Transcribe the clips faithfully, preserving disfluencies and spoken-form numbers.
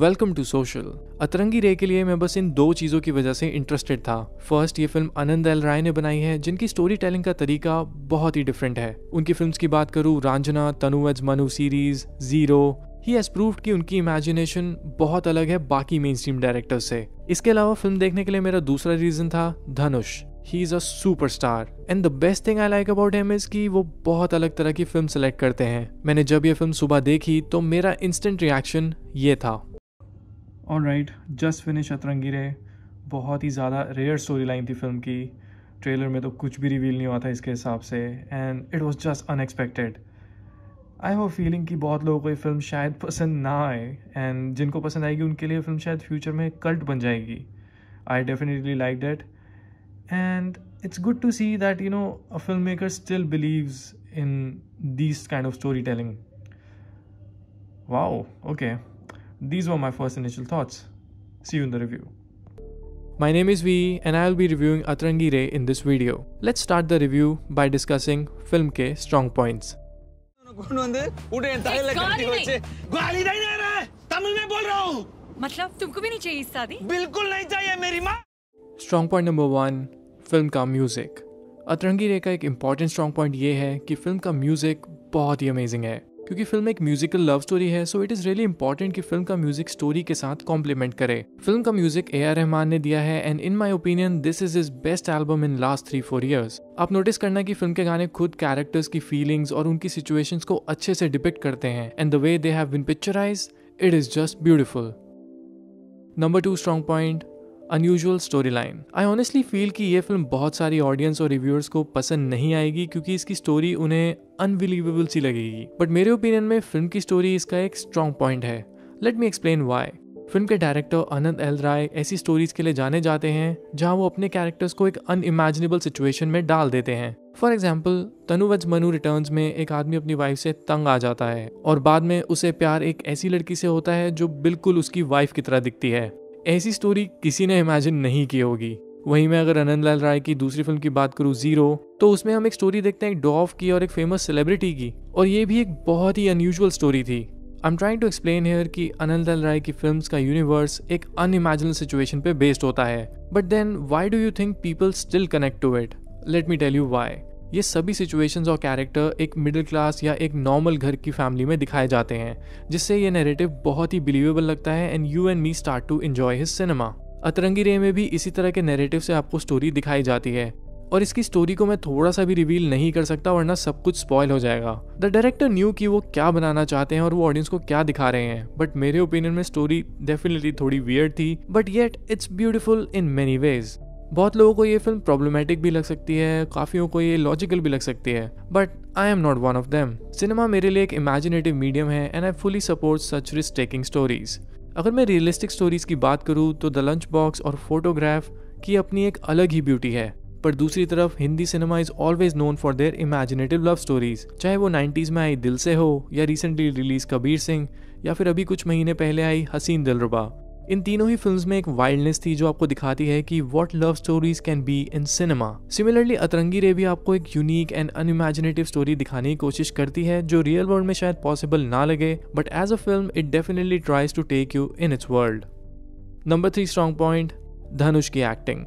Welcome to social. अतरंगी रे के लिए मैं बस इन दो चीज़ों की वजह से इंटरेस्टेड था। फर्स्ट, ये फिल्म आनंद एल राय ने बनाई है, जिनकी स्टोरी टेलिंग का तरीका बहुत ही डिफरेंट है। उनकी फिल्म्स की बात करूँ, Ranjana, Tanu weds Manu series, zero, he has proved कि उनकी इमेजिनेशन बहुत अलग है बाकी मेन स्ट्रीम डायरेक्टर्स से। इसके अलावा फिल्म देखने के लिए मेरा दूसरा रीजन था Dhanush. He is a super star and the best thing I like about him is कि वो बहुत अलग तरह की फिल्म सेलेक्ट करते हैं। मैंने जब ये फिल्म सुबह देखी तो मेरा इंस्टेंट रिएक्शन ये था। ऑलराइट, जस्ट फिनिश अतरंगी रे। बहुत ही ज़्यादा रेयर स्टोरी लाइन थी फिल्म की। ट्रेलर में तो कुछ भी रिवील नहीं हुआ था इसके हिसाब से, and it was just unexpected. I have a feeling कि बहुत लोगों को ये फिल्म शायद पसंद ना आए, एंड जिनको पसंद आएगी उनके लिए फिल्म शायद फ्यूचर में कल्ट बन जाएगी। I definitely like that, and it's good to see that you know a filmmaker still believes in these kind of storytelling. Wow, okay, these were my first initial thoughts. See you in the review. My name is V and I'll be reviewing Atrangi Re in this video. Let's start the review by discussing film ke strong points. कौन बंदे उड़े ताले लगाती बच्चे गाली नहीं दे रहा है, तमिल में बोल रहा हूं। मतलब तुमको भी नहीं चाहिए इस शादी? बिल्कुल नहीं चाहिए मेरी मां। Strong point number one, film का म्यूज़िक। अतरंगी रे का एक इम्पॉर्टेंट स्ट्रॉन्ग पॉइंट ये है कि फिल्म का म्यूज़िक बहुत ही अमेजिंग है। क्योंकि फिल्म एक म्यूजिकल लव स्टोरी है, so it is really important कि फिल्म का म्यूजिक स्टोरी के साथ कॉम्प्लीमेंट करे। फिल्म का म्यूजिक ए आर रहमान ने दिया है, and in my opinion this is his best album in last three four years. आप नोटिस करना कि फिल्म के गाने खुद कैरेक्टर्स की फीलिंग्स और उनकी सिचुएशंस को अच्छे से डिपिक्ट करते हैं, and the way they have been picturised, it is just beautiful. Number two strong point, unusual story line. I honestly feel कि ये फिल्म बहुत सारी ऑडियंस और रिव्यूअर्स को पसंद नहीं आएगी क्योंकि इसकी स्टोरी उन्हें अनबिलीवेबल सी लगेगी, बट मेरे ओपिनियन में फिल्म की स्टोरी इसका एक स्ट्रॉन्ग पॉइंट है। Let me explain why. Film के डायरेक्टर आनंद एल राय ऐसी स्टोरीज के लिए जाने जाते हैं जहाँ वो अपने कैरेक्टर्स को एक अनइमेजिनेबल सिचुएशन में डाल देते हैं। For example, Tanu weds Manu returns में एक आदमी अपनी वाइफ से तंग आ जाता है और बाद में उसे प्यार एक ऐसी लड़की से होता है जो बिल्कुल उसकी वाइफ की तरह दिखती है। ऐसी स्टोरी किसी ने इमेजिन नहीं की होगी। वहीं मैं अगर आनंद लाल राय की दूसरी फिल्म की बात करूँ, जीरो, तो उसमें हम एक स्टोरी देखते हैं एक डॉफ की और एक फेमस सेलिब्रिटी की, और ये भी एक बहुत ही अनयूजुअल स्टोरी थी। I am trying to explain here कि आनंद लाल राय की फिल्म्स का यूनिवर्स एक अनइमेजिनल सिचुएशन पे बेस्ड होता है, but then why do you think people still connect to it? Let me tell you why. ये सभी सिचुएशंस और कैरेक्टर एक मिडिल क्लास या एक नॉर्मल घर की फैमिली में दिखाए जाते हैं, जिससे ये नैरेटिव बहुत ही बिलीवेबल लगता है, and you and me start to enjoy his cinema. Atrangi Re में भी इसी तरह के नैरेटिव से आपको स्टोरी दिखाई जाती है, और इसकी स्टोरी को मैं थोड़ा सा भी रिवील नहीं कर सकता वरना सब कुछ स्पॉइल हो जाएगा। द डायरेक्टर न्यू कि वो क्या बनाना चाहते हैं और वो ऑडियंस को क्या दिखा रहे हैं, बट मेरे ओपिनियन में स्टोरी डेफिनेटली थोड़ी वियर्ड थी, but yet it's beautiful in many ways. बहुत लोगों को ये फिल्म प्रॉब्लमेटिक भी लग सकती है, काफ़ियों को ये लॉजिकल भी लग सकती है, but I am not one of them. Cinema मेरे लिए एक इमेजिनेटिव मीडियम है, and I fully support such risk taking stories. अगर मैं रियलिस्टिक स्टोरीज की बात करूँ तो द लंच बॉक्स और फोटोग्राफ की अपनी एक अलग ही ब्यूटी है, पर दूसरी तरफ Hindi cinema is always known for their imaginative love stories, चाहे वो नाइन्टीज़ में आई दिल से हो, या रिसेंटली रिलीज कबीर सिंह, या फिर अभी कुछ महीने पहले आई हसीन दिलरुबा। इन तीनों ही फिल्म्स में एक वाइल्डनेस थी जो आपको दिखाती है कि what love stories can be in cinema. Similarly Atrangi Re भी आपको एक यूनिक एंड अनइमेजिनेटिव स्टोरी दिखाने की कोशिश करती है जो रियल वर्ल्ड में शायद पॉसिबल ना लगे, but as a film it definitely tries to take you in its world. Number three strong point, Dhanush की एक्टिंग।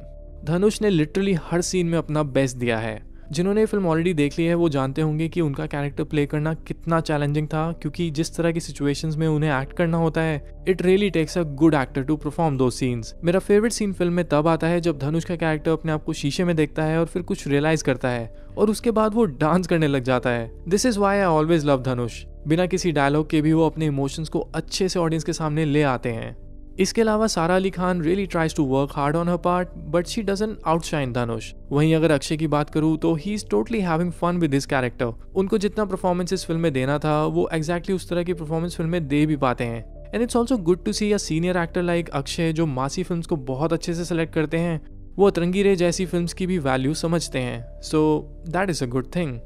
धनुष ने लिटरली हर सीन में अपना बेस्ट दिया है। जिन्होंने ये फिल्म ऑलरेडी देख ली है वो जानते होंगे कि उनका कैरेक्टर प्ले करना कितना चैलेंजिंग था, क्योंकि जिस तरह की सिचुएशंस में उन्हें एक्ट करना होता है, it really takes a good actor to perform दो सीन्स। मेरा फेवरेट सीन फिल्म में तब आता है जब धनुष का कैरेक्टर अपने आप को शीशे में देखता है और फिर कुछ रियलाइज करता है, और उसके बाद वो डांस करने लग जाता है। This is why I always love Dhanush. बिना किसी डायलॉग के भी वो अपने इमोशंस को अच्छे से ऑडियंस के सामने ले आते हैं। इसके अलावा Sara Ali Khan really tries to work hard on her part, but she doesn't outshine Dhanush. वहीं अगर अक्षय की बात करूँ तो he is totally having fun with his character. उनको जितना परफॉर्मेंस इस फिल्म में देना था वो एग्जैक्टली उस तरह की परफॉर्मेंस फिल्म में दे भी पाते हैं, and it's also good to see a senior actor like Akshay जो मासी फिल्म्स को बहुत अच्छे से सेलेक्ट करते हैं। वो अतरंगी रे जैसी फिल्म्स की भी वैल्यू समझते हैं, so that is a good thing.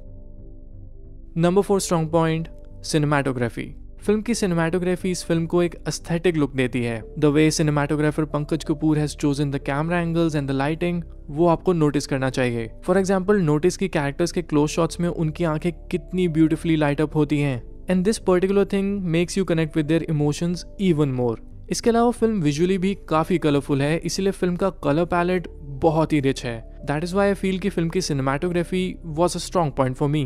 Number four strong point, cinematography. Film की सिनेमाटोग्राफी इस फिल्म को एक एस्थेटिक लुक देती है। The way cinematographer Pankaj Kapoor has chosen the camera angles and the lighting वो आपको नोटिस करना चाहिए। फॉर एग्जाम्पल, नोटिस की कैरेक्टर्स के क्लोज शॉट्स में उनकी आंखें कितनी ब्यूटिफुली लाइट अप होती हैं, and this particular thing makes you connect with their emotions even more. इसके अलावा फिल्म विजुअली भी काफ़ी कलरफुल है, इसीलिए फिल्म का कलर पैलेट बहुत ही रिच है। That is why I feel कि फिल्म की cinematography was a strong point for me.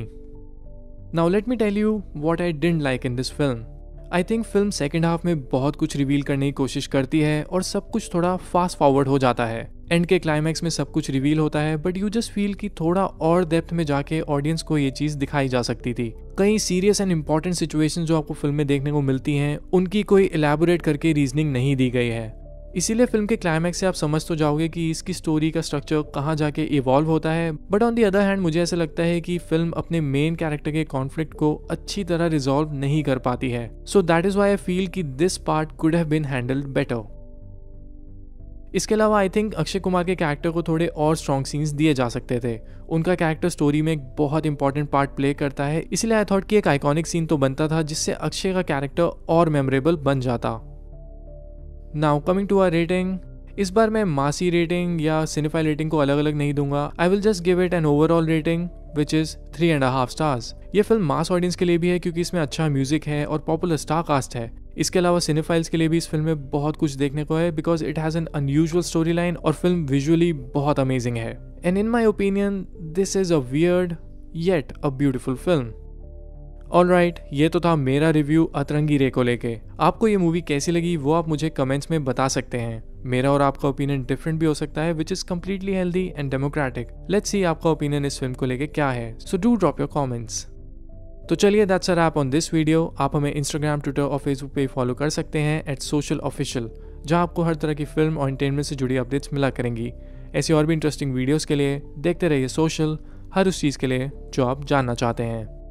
Now let me tell you what I didn't like in this film. I think film second half में बहुत कुछ reveal करने की कोशिश करती है और सब कुछ थोड़ा फास्ट फॉरवर्ड हो जाता है। एंड के क्लाइमैक्स में सब कुछ रिवील होता है, बट यू जस्ट फील कि थोड़ा और डेप्थ में जाके ऑडियंस को ये चीज़ दिखाई जा सकती थी। कई सीरियस एंड इम्पॉर्टेंट सिचुएशन जो आपको फिल्म में देखने को मिलती हैं, उनकी कोई एलैबोरेट करके रीजनिंग नहीं दी गई है। इसीलिए फिल्म के क्लाइमैक्स से आप समझ तो जाओगे कि इसकी स्टोरी का स्ट्रक्चर कहाँ जाके इवॉल्व होता है, but on the other hand मुझे ऐसा लगता है कि फिल्म अपने मेन कैरेक्टर के कॉन्फ्लिक्ट को अच्छी तरह रिजॉल्व नहीं कर पाती है। So that is why I feel कि this part could have been handled better. इसके अलावा आई थिंक अक्षय कुमार के कैरेक्टर को थोड़े और स्ट्रॉन्ग सीन्स दिए जा सकते थे। उनका कैरेक्टर स्टोरी में एक बहुत इंपॉर्टेंट पार्ट प्ले करता है, इसलिए आई थॉट कि एक आइकॉनिक सीन तो बनता था जिससे अक्षय का कैरेक्टर और मेमोरेबल बन जाता। Now coming to our rating, इस बार मैं मासी रेटिंग या सिनेफाइल रेटिंग को अलग अलग नहीं दूंगा। I will just give it an overall rating which is three and half stars. ये फिल्म मास ऑडियंस के लिए भी है क्योंकि इसमें अच्छा म्यूजिक है और पॉपुलर स्टार कास्ट है। इसके अलावा सिनेफाइल्स के लिए भी इस फिल्म में बहुत कुछ देखने को है because it has an unusual story line और फिल्म विजुअली बहुत अमेजिंग है। And in my opinion this is a weird yet a beautiful film. Alright, ये तो था मेरा रिव्यू अतरंगी रे को लेके। आपको ये मूवी कैसी लगी वो आप मुझे कमेंट्स में बता सकते हैं। मेरा और आपका ओपिनियन डिफरेंट भी हो सकता है which is completely healthy and democratic. Let's see आपका ओपिनियन इस फिल्म को लेके क्या है। So do drop your comments. तो चलिए that's a wrap on this video. आप हमें इंस्टाग्राम, ट्विटर और फेसबुक पे फॉलो कर सकते हैं एट सोशल ऑफिशियल, जहाँ आपको हर तरह की फिल्म और एंटरटेनमेंट से जुड़ी अपडेट्स मिला करेंगी। ऐसी और भी इंटरेस्टिंग वीडियोस के लिए देखते रहिए सोशल, हर उस चीज़ के लिए जो आप जानना चाहते हैं।